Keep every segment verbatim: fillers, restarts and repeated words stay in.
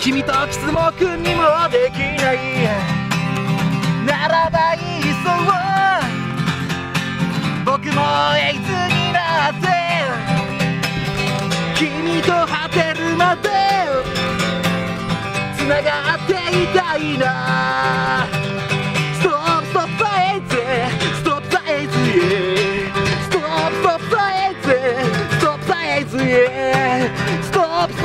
君とキスも君にもできないならばいっそ僕もエイズになって君と果てるまでつながっていたいな。ストップストップエイズストップエイズストップストップエイズストップエイズストップストップ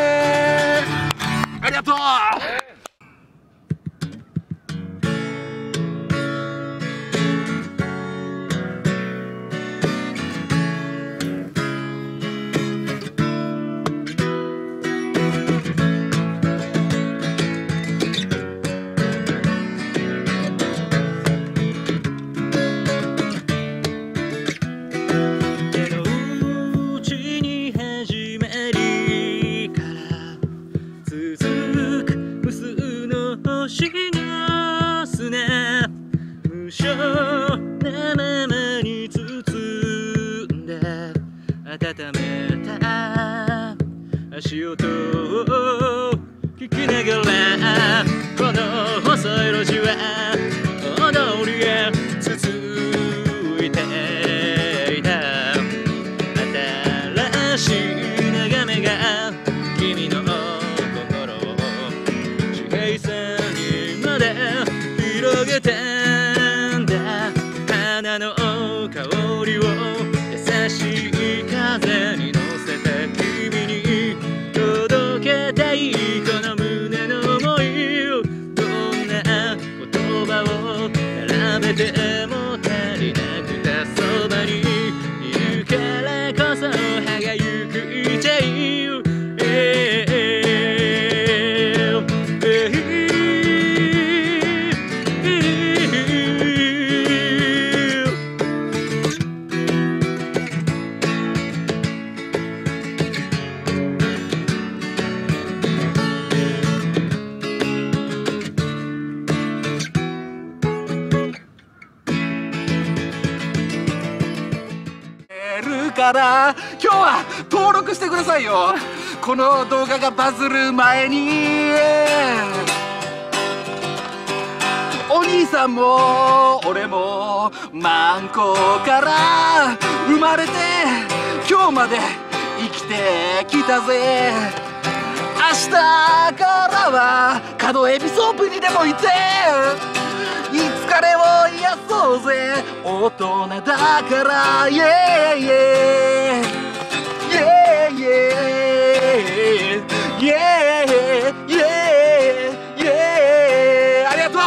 ありがとう。足音を聞きながらこの細い路地は大通りへ続いていた。新しい眺めが君の心を地平線にまで広げてんだ。花の香りを優しい風に乗せてでも足りなくてそばにいるからこそ歯がゆくいちゃう。えええ今日は登録してくださいよ。この動画がバズる前にお兄さんも俺もマンコから生まれて今日まで生きてきたぜ。明日からは角エビソープにでも行っていつかれを癒そうぜ。大人だからイエイイエイイエイイエイイエイイエイイエイありがとう。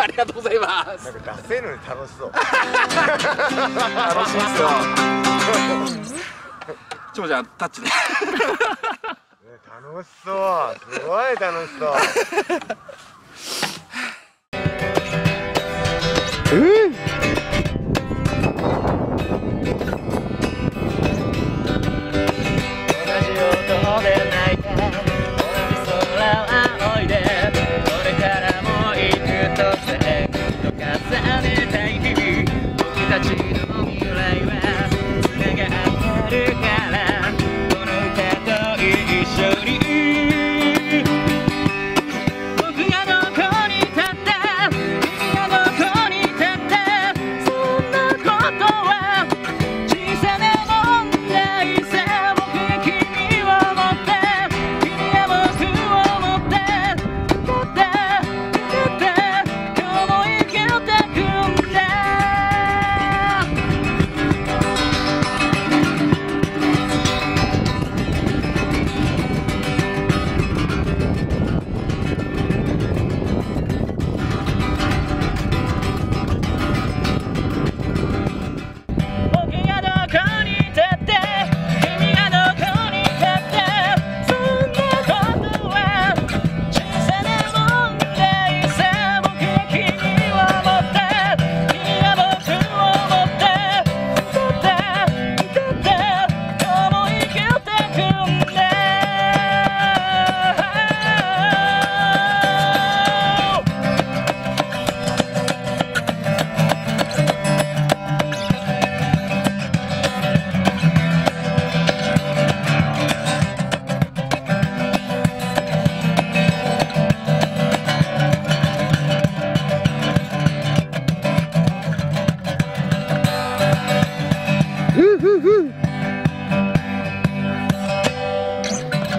ありがとうございます。ありがとうございます。なんか出せるのに楽しそう。楽しそう。ちょもちゃんタッチで。楽しそう。すごい楽しそう。うん。同じ音で泣いて、同じ空を仰いで。僕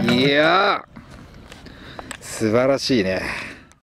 いやー素晴らしいね。